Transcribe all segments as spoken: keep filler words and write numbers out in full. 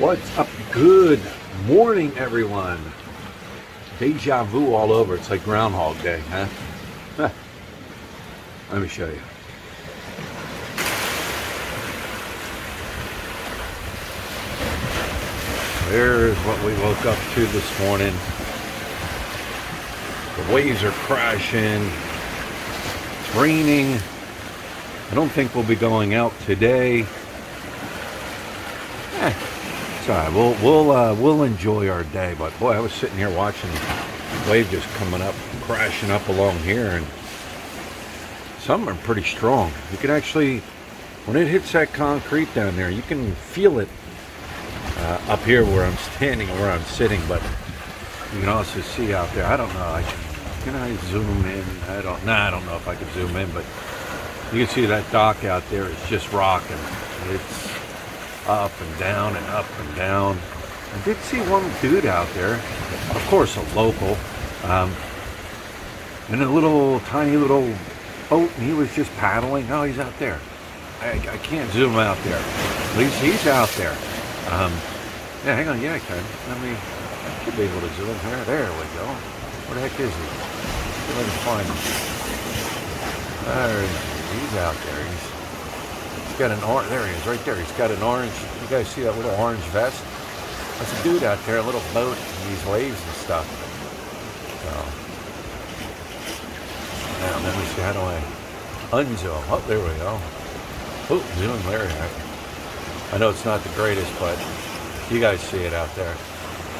What's up? Good morning, everyone. Deja vu all over. It's like Groundhog Day, huh? huh. Let me show you. There's what we woke up to this morning. The waves are crashing. It's raining. I don't think we'll be going out today. Eh, it's all right. We'll we'll uh, we'll enjoy our day. But boy, I was sitting here watching the wave just coming up, crashing up along here, and some are pretty strong. You can actually, when it hits that concrete down there, you can feel it uh, up here where I'm standing, where I'm sitting. But you can also see out there. I don't know. I can, can I zoom in? I don't. Nah, I don't know if I can zoom in, but you can see that dock out there is just rocking. It's up and down and up and down. I did see one dude out there, of course a local, um, in a little tiny little boat, and he was just paddling. Oh, he's out there. I, I can't zoom out there. At least he's out there. Um, yeah, hang on. Yeah, I can. Let me. I should be able to zoom here. There we go. Where the heck is he? Let me find him. There he is. He's out there. He's, he's got an orange. There he is, right there. He's got an orange. You guys see that little orange vest? That's a dude out there, a little boat in these waves and stuff. So, now let me see. How do I unzoom? Oh, there we go. Oh, zoom there. I know it's not the greatest, but you guys see it out there.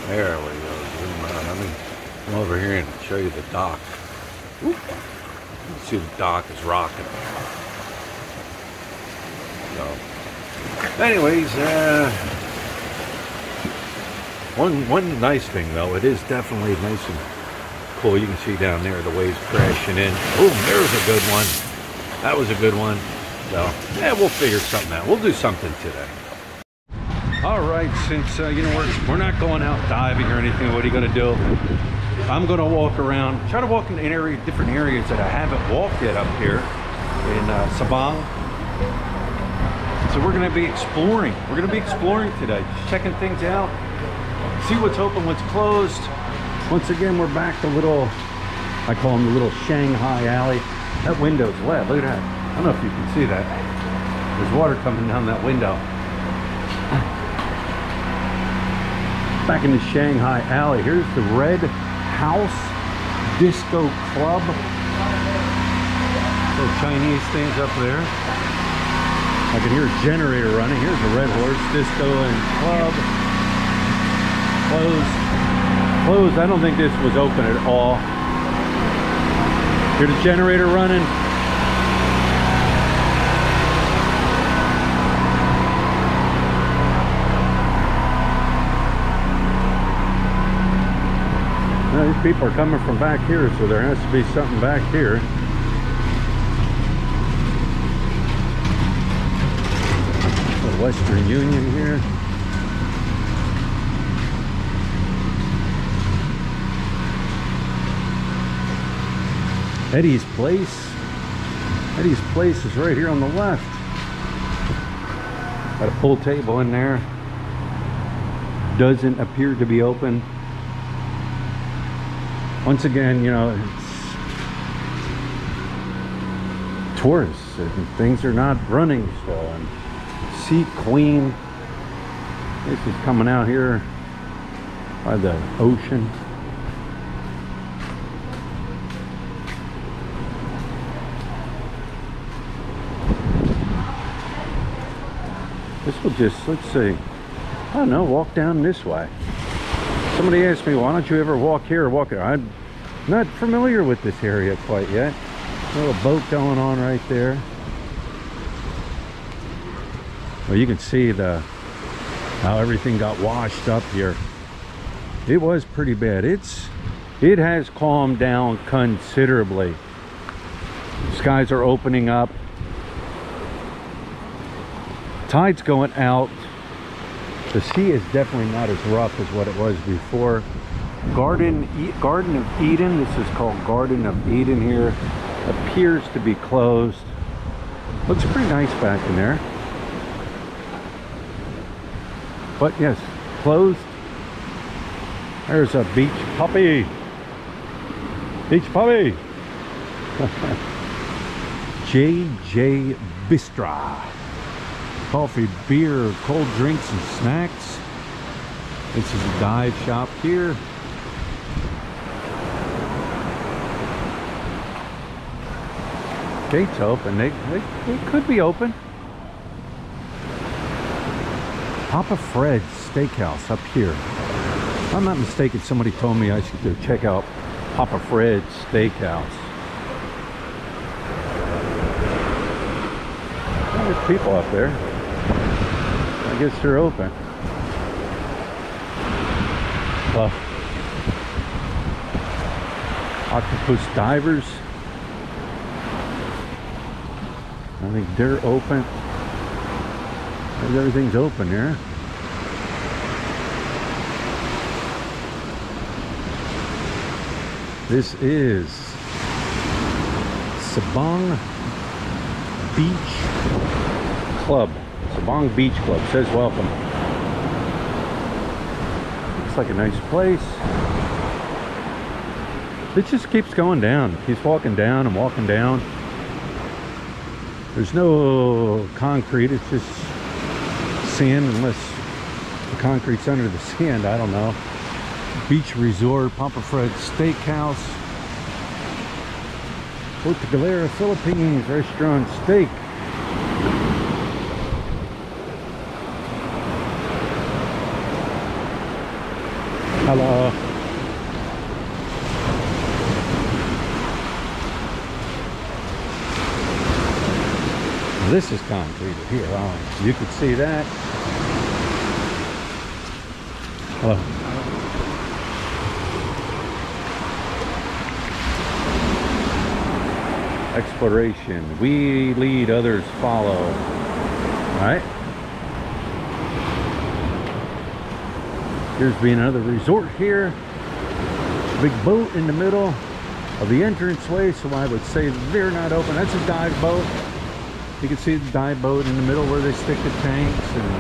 There we go. Zoom out. Let me come over here and show you the dock. Whoop. You can see the dock is rocking. So, anyways, uh, one one nice thing though, it is definitely nice and cool. You can see down there the waves crashing in. Oh, there's a good one. That was a good one. So, yeah, we'll figure something out. We'll do something today. All right, since uh, you know we're we're not going out diving or anything, what are you gonna do? I'm gonna walk around, try to walk in area, different areas that I haven't walked yet up here in uh, Sabang. So we're gonna be exploring. We're gonna be exploring today, checking things out, see what's open, what's closed. Once again, we're back to little, I call them the little Shanghai alley. That window's wet, look at that. I don't know if you can see that. There's water coming down that window. Back in the Shanghai alley, here's the Red House Disco Club. Little Chinese things up there. I can hear a generator running. Here's the Red Horse Disco and Club. Closed. Closed. I don't think this was open at all. Here's the generator running. These people are coming from back here, so there has to be something back here. The Western Union here. Eddie's Place. Eddie's Place is right here on the left. Got a pool table in there. Doesn't appear to be open. Once again, you know, it's tourists and things are not running still. And Sea Queen, this is coming out here by the ocean. This will just, let's see, I don't know, walk down this way. Somebody asked me, why don't you ever walk here or walk there? I'm not familiar with this area quite yet. A little boat going on right there. Well, you can see the how everything got washed up here. It was pretty bad. It's it has calmed down considerably. Skies are opening up. Tide's going out. The sea is definitely not as rough as what it was before. Garden, e Garden of Eden. This is called Garden of Eden here. Appears to be closed. Looks pretty nice back in there. but yes, closed. There's a beach puppy. Beach puppy. J J Bistro. Coffee, beer, cold drinks, and snacks. This is a dive shop here. Gates open. They, they, they could be open. Papa Fred's Steakhouse up here. If I'm not mistaken, somebody told me I should go check out Papa Fred's Steakhouse. Well, there's people up there. I guess they're open. Well, Octopus Divers. I think they're open. Everything's open here. This is Sabang Beach Club. Sabang Beach Club says welcome. Looks like a nice place. It just keeps going down. He's walking down and walking down. There's no concrete. It's just sand, unless the concrete's under the sand. I don't know. Beach Resort, Papa Fred's Steakhouse, Puerto Galera, Philippines, restaurant steak. Hello. This is concrete here. Oh, you can see that. Hello. Exploration. We lead, others follow. All right. Here's being another resort here. Big boat in the middle of the entranceway, so I would say they're not open. That's a dive boat. You can see the dive boat in the middle where they stick the tanks. And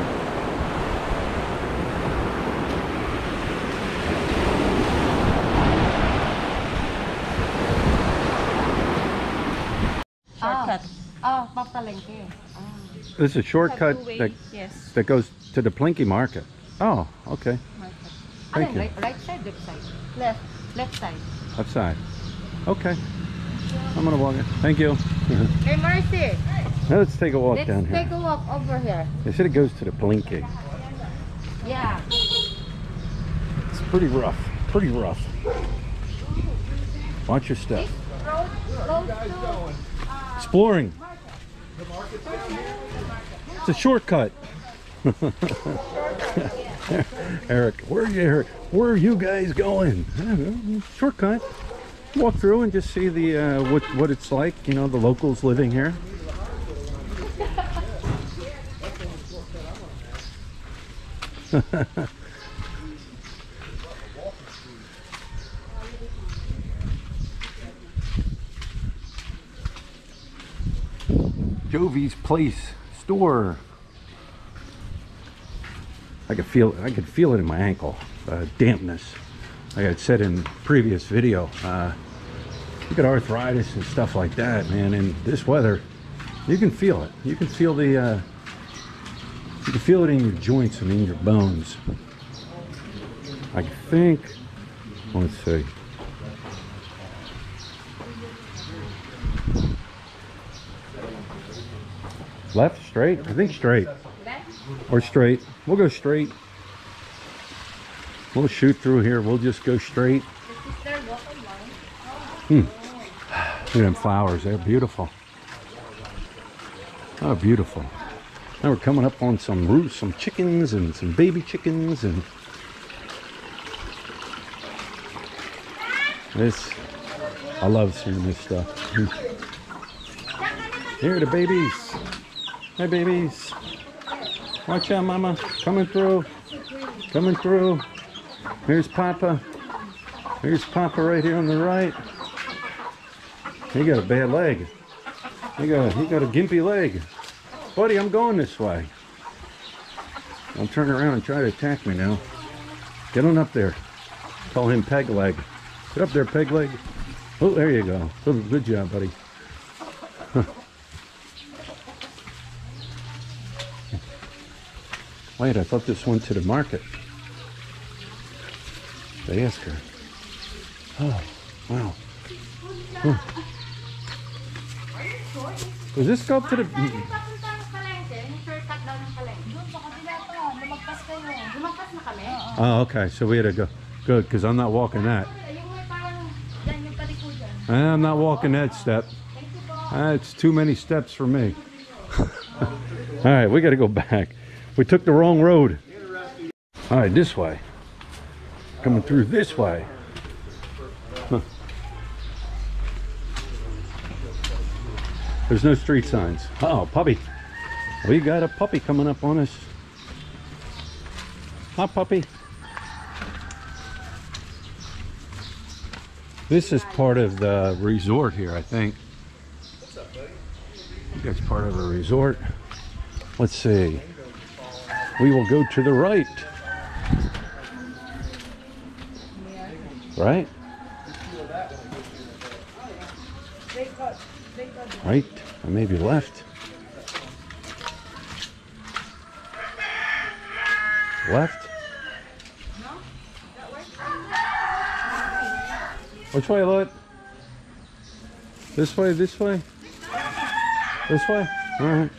shortcut. Oh, oh, Palengke. Oh. This is a shortcut that, yes, that goes to the Palengke market. Oh, okay. Market. Thank I mean, you. Right, right side, left side. Left, left side. Left side. Okay. I'm gonna walk it. Thank you. Hey, Mercy. Now let's take a walk let's down here. Let's take a walk over here. They said it goes to the Palengke. Yeah. It's pretty rough. Pretty rough. Watch your step. Road, road to, uh, Exploring. The market. It's a shortcut. Eric, where are you? Eric? Where are you guys going? I don't know. Shortcut. Walk through and just see the uh, what what it's like. You know, the locals living here. Jovi's Place store. I could feel it. I could feel it in my ankle. Uh, dampness. Like I said in previous video, uh, you get arthritis and stuff like that, man. In this weather, you can feel it. You can feel the, uh, you can feel it in your joints and in your bones. I think, let's see. Left, straight? I think straight. Or straight. We'll go straight. We'll shoot through here. We'll just go straight. Hmm. Look at them flowers. They're beautiful. Oh, beautiful. Now we're coming up on some roosts, some chickens and some baby chickens. And this, I love seeing this stuff. Here are the babies. Hi, babies. Watch out, Mama. Coming through. Coming through. Here's Papa. Here's Papa right here on the right. He got a bad leg. He got a, he got a gimpy leg. Buddy, I'm going this way. Don't turn around and try to attack me now. Get on up there. Call him Peg Leg. Get up there, Peg Leg. Oh, there you go. Good job, buddy. Wait, I thought this went to the market. They asked her. Oh, wow. Huh. Does this go up to the... Oh, okay. So we had to go. Good, because I'm not walking that. I'm not walking that step. That's too many steps for me. All right, we got to go back. We took the wrong road. All right, this way. Coming through this way. Huh. There's no street signs. Uh oh, puppy. We got a puppy coming up on us. Hi, puppy. This is part of the resort here, I think. What's up, buddy? I think that's part of a resort. Let's see. We will go to the right. Right? Right, or maybe left. Left? Which way, Lloyd? This way, this way? This way? Alright.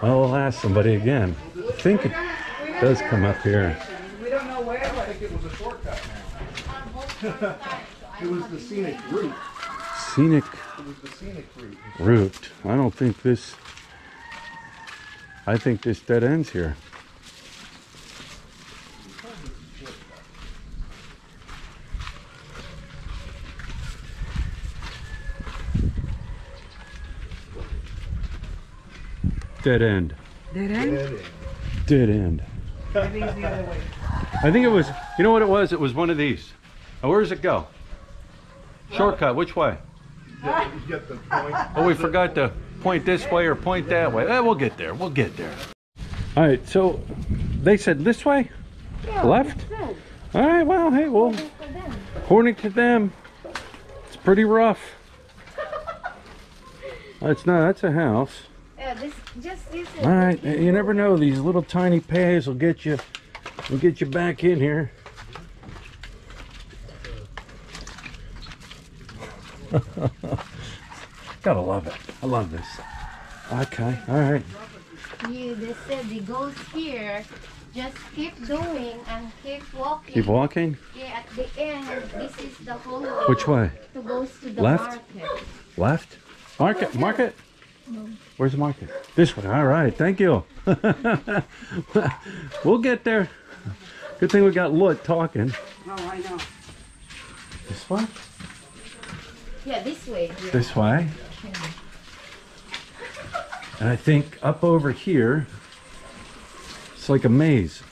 I'll ask somebody again. I think it does come up here. We don't know where. I think it was a shortcut now. It was the scenic route. Scenic. It was the scenic route. Route. I don't think this... I think this dead ends here. Dead end. Dead end? Dead end. I think it's the other way. I think it was, you know what it was? It was one of these. Now, where does it go? Shortcut, which way? Oh, we forgot to point this way or point that way. Eh, we'll get there, we'll get there. All right, so they said this way? Yeah, left? All right, well, hey, well, according to them, it's pretty rough. That's not, that's a house. Yeah, this, just this all right, you never know. These little tiny paths will get you, will get you back in here. Gotta love it. I love this. Okay, all right. You, they said they go here. Just keep doing and keep walking. Keep walking. Yeah, at the end, this is the whole way. Which way? To go to the left. Market. Left. Market. Market. Where's the market? This way. All right. Thank you. We'll get there. Good thing we got Lloyd talking. No, I know. This way? Yeah, this way. Yeah. This way. Yeah. And I think up over here, it's like a maze.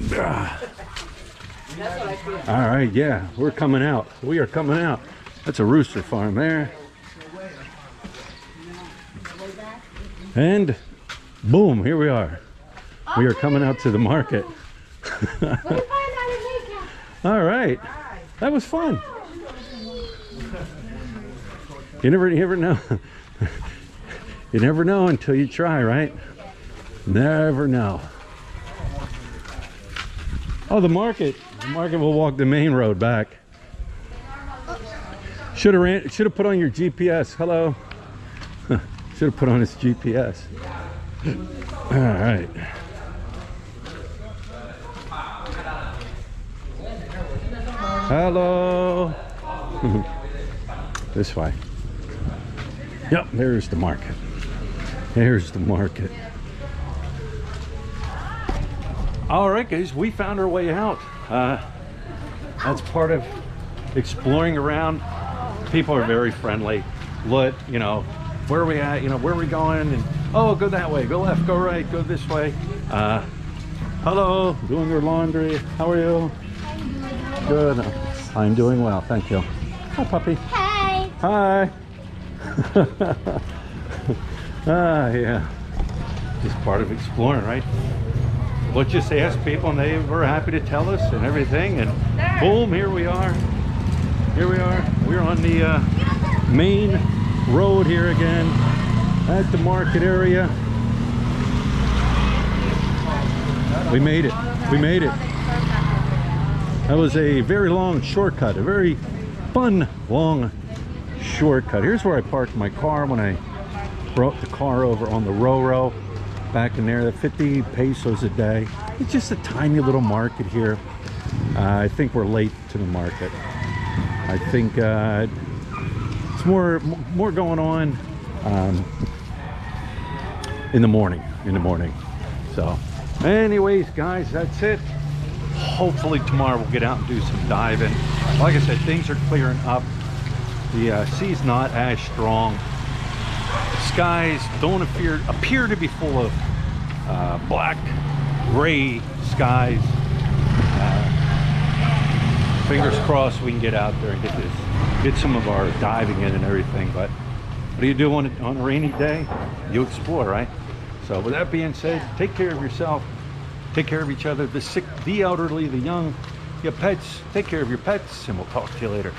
That's what I feel. All right. Yeah, we're coming out. We are coming out. That's a rooster farm there. And boom, here we are. Okay. We are coming out to the market. All right, that was fun. You never, you never know. You never know until you try, right? Never know. Oh, the market. The market will walk the main road back. Should have ran. Should have put on your G P S. Hello. Should have put on his G P S. All right. Hello. This way. Yep, there's the market. There's the market. All right, guys, we found our way out. Uh, that's part of exploring around. People are very friendly. Look, you know. Where are we at? You know, where are we going? And oh, go that way, go left, go right, go this way. Uh, hello, doing your laundry. How are you? Good. I'm doing well, thank you. Hi, puppy. Hi. Hi. Ah, yeah. Just part of exploring, right? Let's just ask people, and they were happy to tell us and everything. And boom, here we are. Here we are. We're on the uh, main road here again at the market area. We made it. We made it. That was a very long shortcut, a very fun, long shortcut. Here's where I parked my car when I brought the car over on the RORO back in there, the fifty pesos a day. It's just a tiny little market here. Uh, I think we're late to the market. I think uh, it's more, more going on um, in the morning, in the morning. So anyways, guys, that's it. Hopefully tomorrow we'll get out and do some diving. Like I said, things are clearing up. The uh, sea's not as strong. Skies don't appear appear to be full of uh, black, gray skies. Uh, fingers crossed we can get out there and get this, get some of our diving in and everything. But what do you do on a, on a rainy day? You explore, right? So with that being said, take care of yourself. Take care of each other, the sick, the elderly, the young, your pets. Take care of your pets, and we'll talk to you later.